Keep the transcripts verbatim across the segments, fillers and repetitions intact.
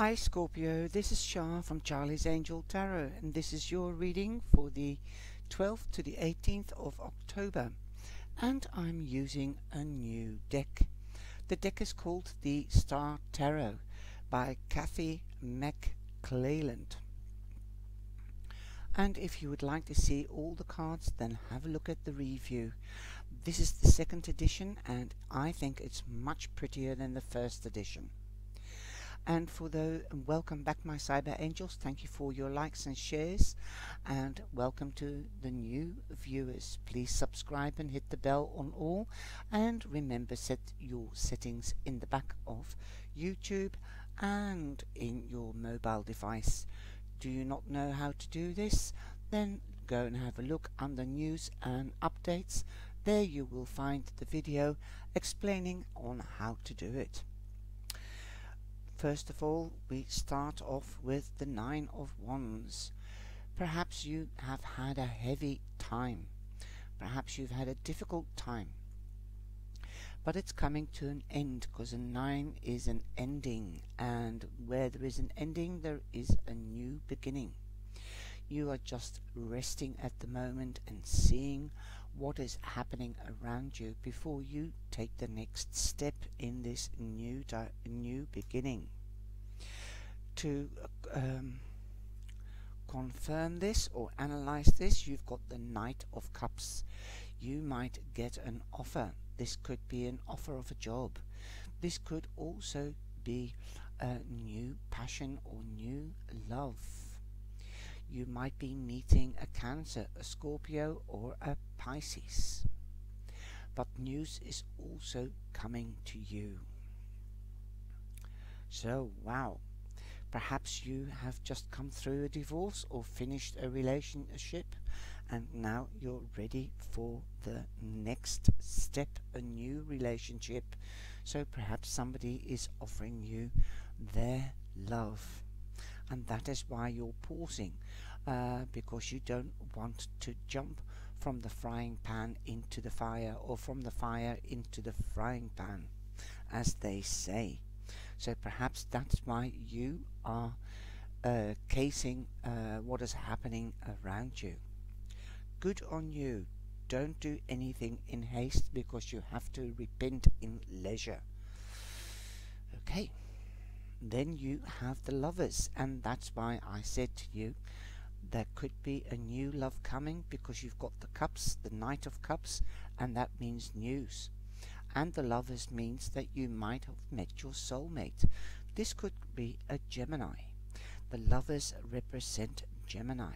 Hi Scorpio, this is Shar from Charlie's Angel Tarot, and this is your reading for the twelfth to the eighteenth of October, and I'm using a new deck. The deck is called the Star Tarot by Kathy McClelland, and if you would like to see all the cards, then have a look at the review. This is the second edition, and I think it's much prettier than the first edition. And for those, welcome back my cyber angels, thank you for your likes and shares, and welcome to the new viewers. Please subscribe and hit the bell on all, and remember, set your settings in the back of YouTube and in your mobile device. Do you not know how to do this? Then go and have a look under news and updates. There you will find the video explaining on how to do it. First of all, we start off with the Nine of Wands. Perhaps you have had a heavy time. Perhaps you've had a difficult time. But it's coming to an end, because a nine is an ending. And where there is an ending, there is a new beginning. You are just resting at the moment and seeing what is happening around you before you take the next step in this new di new beginning. To um, confirm this or analyze this, you've got the Knight of Cups. You might get an offer. This could be an offer of a job. This could also be a new passion or new love. You might be meeting a Cancer, a Scorpio or a Pisces. But news is also coming to you. So, wow. Perhaps you have just come through a divorce or finished a relationship, and now you're ready for the next step, a new relationship. So perhaps somebody is offering you their love. And that is why you're pausing, uh, because you don't want to jump from the frying pan into the fire, or from the fire into the frying pan, as they say. So perhaps that's why you are uh, casing uh, what is happening around you. Good on you. Don't do anything in haste, because you have to repent in leisure. Okay. Then you have the Lovers, and that's why I said to you there could be a new love coming, because you've got the Cups, the Knight of Cups, and that means news. And the Lovers means that you might have met your soulmate. This could be a Gemini. The Lovers represent Gemini.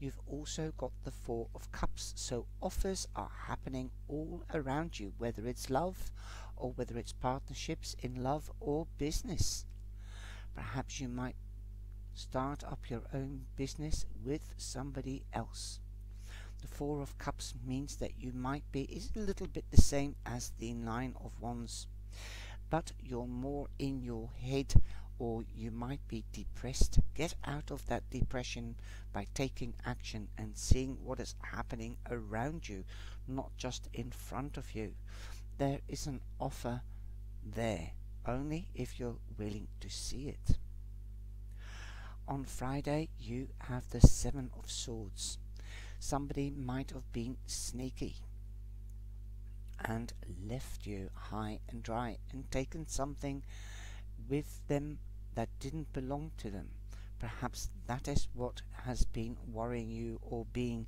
You've also got the Four of Cups, so offers are happening all around you, whether it's love, or whether it's partnerships in love or business. Perhaps you might start up your own business with somebody else. The Four of Cups means that you might be, is a little bit the same as the Nine of Wands, but you're more in your head, or you might be depressed. Get out of that depression by taking action and seeing what is happening around you, not just in front of you. There is an offer there, only if you're willing to see it. On Friday you have the Seven of Swords. Somebody might have been sneaky and left you high and dry and taken something with them that didn't belong to them. Perhaps that is what has been worrying you, or being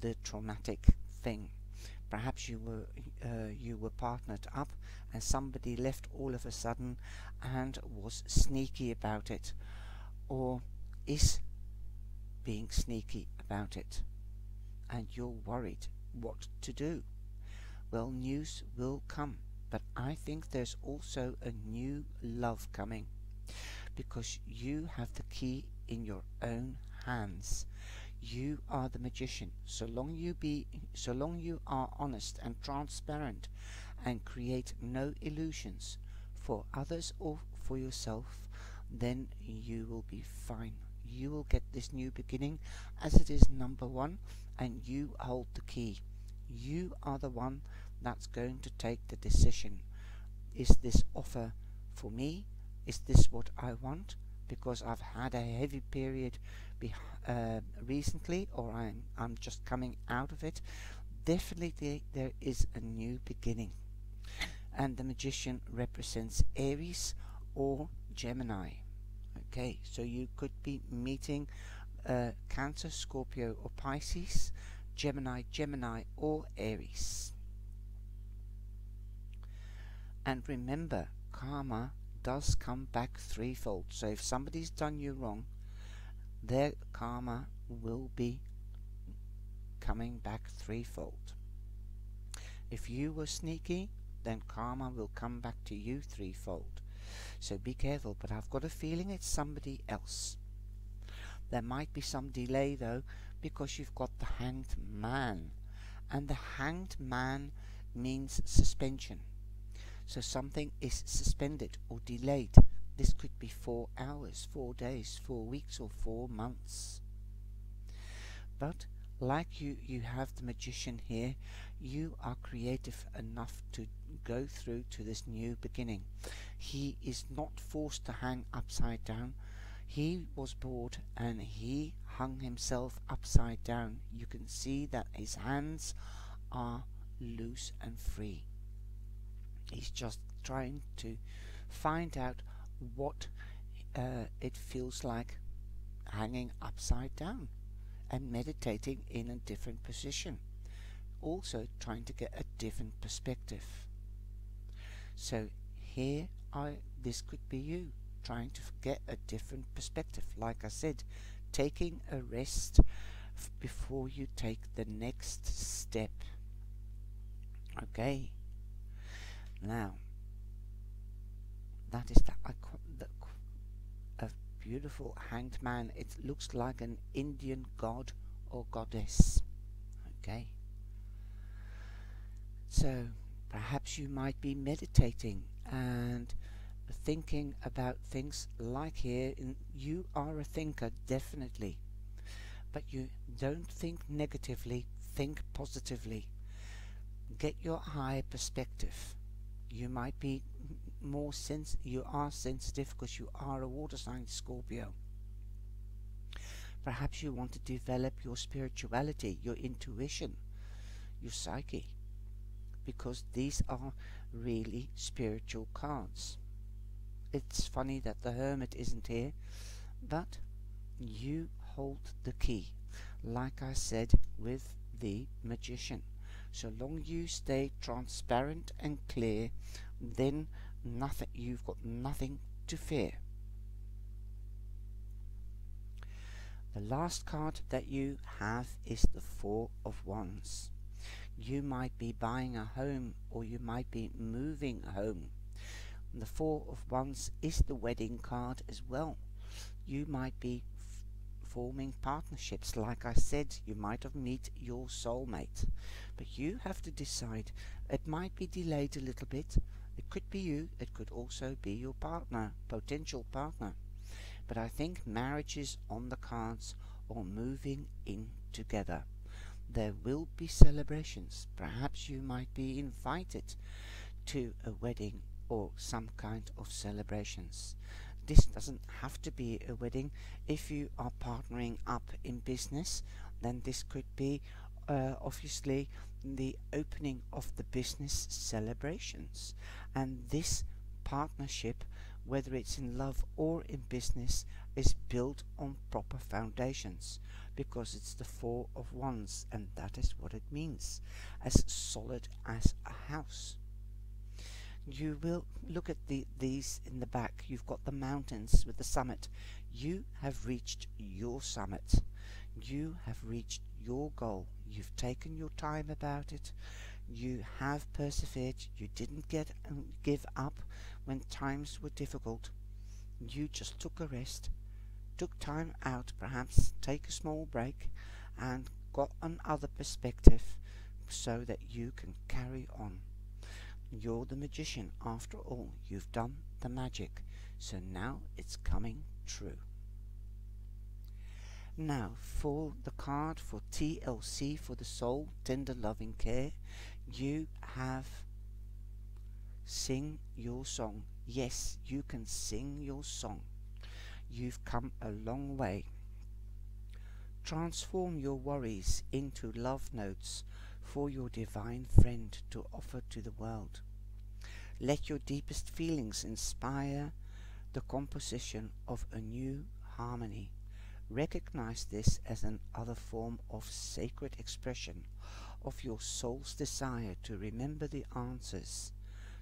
the traumatic thing. Perhaps you were uh, you were partnered up, and somebody left all of a sudden and was sneaky about it, or is being sneaky about it, and you're worried what to do. Well, news will come, but I think there's also a new love coming, because you have the key in your own hands. You are the magician. So long you be, so long you are honest and transparent, and create no illusions for others or for yourself, then you will be fine. You will get this new beginning, as it is number one, and you hold the key. You are the one that's going to take the decision. Is this offer for me, Is this what I want? Because I've had a heavy period uh, recently, or I'm, I'm just coming out of it. Definitely there is a new beginning. And the magician represents Aries or Gemini. Okay, so you could be meeting uh, Cancer, Scorpio or Pisces, Gemini, Gemini or Aries. And remember, karma does come back threefold. So if somebody's done you wrong, their karma will be coming back threefold. If you were sneaky, then karma will come back to you threefold. So be careful, but I've got a feeling it's somebody else. There might be some delay though, because you've got the Hanged Man, and the Hanged Man means suspension. So something is suspended or delayed. This could be four hours, four days, four weeks or four months. But like you, you have the Magician here, you are creative enough to go through to this new beginning. He is not forced to hang upside down. He was bored and he hung himself upside down. You can see that his hands are loose and free. He's just trying to find out what uh, it feels like hanging upside down and meditating in a different position. Also trying to get a different perspective. So here I, this could be you trying to get a different perspective. Like I said, taking a rest f before you take the next step. Okay. Now, that is the, the, a beautiful Hanged Man. It looks like an Indian god or goddess. Okay. So, perhaps you might be meditating and thinking about things like here. In, you are a thinker, definitely. But you don't think negatively, think positively. Get your higher perspective. You might be more sensitive, you are sensitive because you are a water sign, Scorpio. Perhaps you want to develop your spirituality, your intuition, your psyche, because these are really spiritual cards. It's funny that the Hermit isn't here, but you hold the key, like I said with the Magician. So long you stay transparent and clear, then nothing, you've got nothing to fear. The last card that you have is the Four of Wands. You might be buying a home, or you might be moving home. The Four of Wands is the wedding card as well. You might be forming partnerships. Like I said, you might have met your soulmate, but you have to decide. It might be delayed a little bit. It could be you, it could also be your partner, potential partner, but I think marriage is on the cards, or moving in together. There will be celebrations. Perhaps you might be invited to a wedding or some kind of celebrations. This doesn't have to be a wedding. If you are partnering up in business, then this could be uh, obviously the opening of the business celebrations. And this partnership, whether it's in love or in business, is built on proper foundations, because it's the Four of Wands, and that is what it means, as solid as a house. You will look at the these in the back. You've got the mountains with the summit. You have reached your summit. You have reached your goal. You've taken your time about it. You have persevered. You didn't get and give up when times were difficult. You just took a rest, took time out, perhaps take a small break, and got another perspective so that you can carry on. You're the Magician after all. You've done the magic, so now it's coming true. Now for the card for T L C, for the soul, tender, loving care, you have Sing Your Song. Yes, you can sing your song. You've come a long way. Transform your worries into love notes for your divine friend to offer to the world. Let your deepest feelings inspire the composition of a new harmony. Recognize this as another form of sacred expression of your soul's desire to remember the answers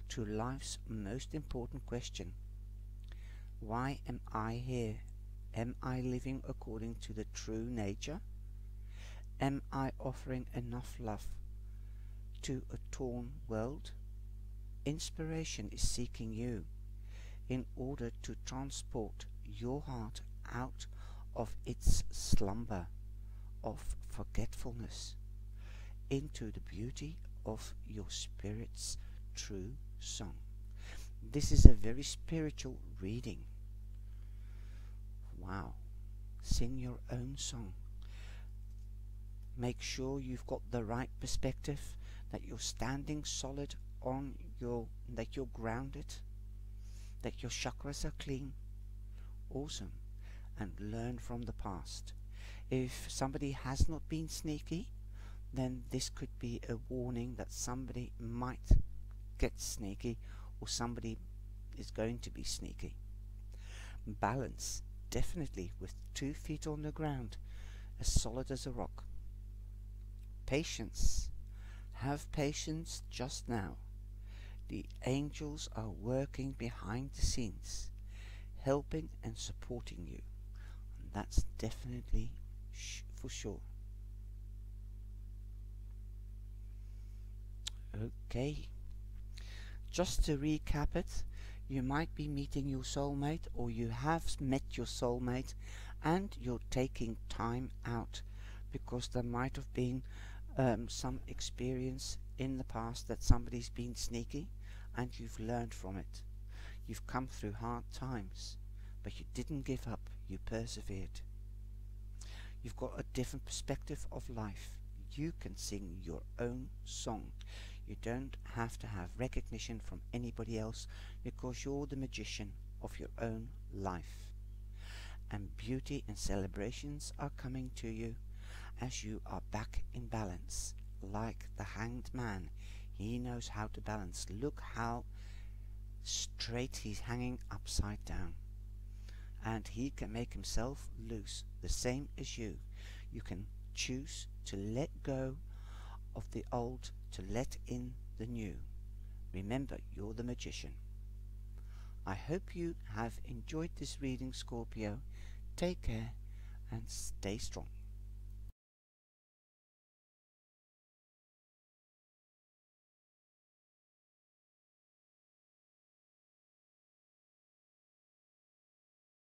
to life's most important question. Why am I here? Am I living according to the true nature? Am I offering enough love to a torn world? Inspiration is seeking you in order to transport your heart out of its slumber of forgetfulness into the beauty of your spirit's true song. This is a very spiritual reading. Wow. Sing your own song. Make sure you've got the right perspective, that you're standing solid on your, that you're grounded, that your chakras are clean. Awesome. And learn from the past. If somebody has not been sneaky, then this could be a warning that somebody might get sneaky, or somebody is going to be sneaky. Balance, definitely, with two feet on the ground, as solid as a rock. Patience, have patience just now. The angels are working behind the scenes, helping and supporting you. And that's definitely sh for sure. Okay, just to recap it, you might be meeting your soulmate, or you have met your soulmate, and you're taking time out because there might have been um, some experience in the past that somebody's been sneaky, and you've learned from it. You've come through hard times, but you didn't give up, you persevered. You've got a different perspective of life. You can sing your own song. You don't have to have recognition from anybody else, because you're the magician of your own life. And beauty and celebrations are coming to you as you are back in balance. Like the hanged man, he knows how to balance. Look how straight he's hanging upside down. And he can make himself loose, the same as you. You can choose to let go of the old, to let in the new. Remember, you're the magician. I hope you have enjoyed this reading, Scorpio. Take care and stay strong.